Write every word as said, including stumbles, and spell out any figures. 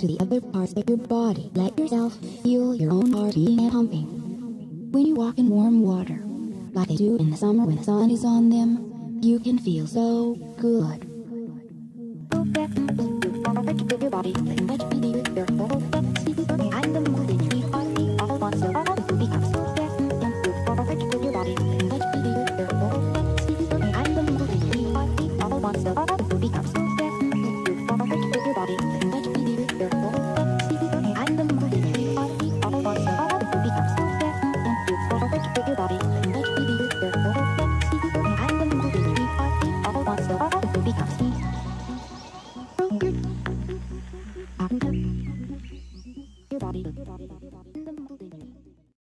To the other parts of your body. Let yourself feel your own heart beating and pumping. When you walk in warm water, like they do in the summer when the sun is on them, you can feel so good. Your body.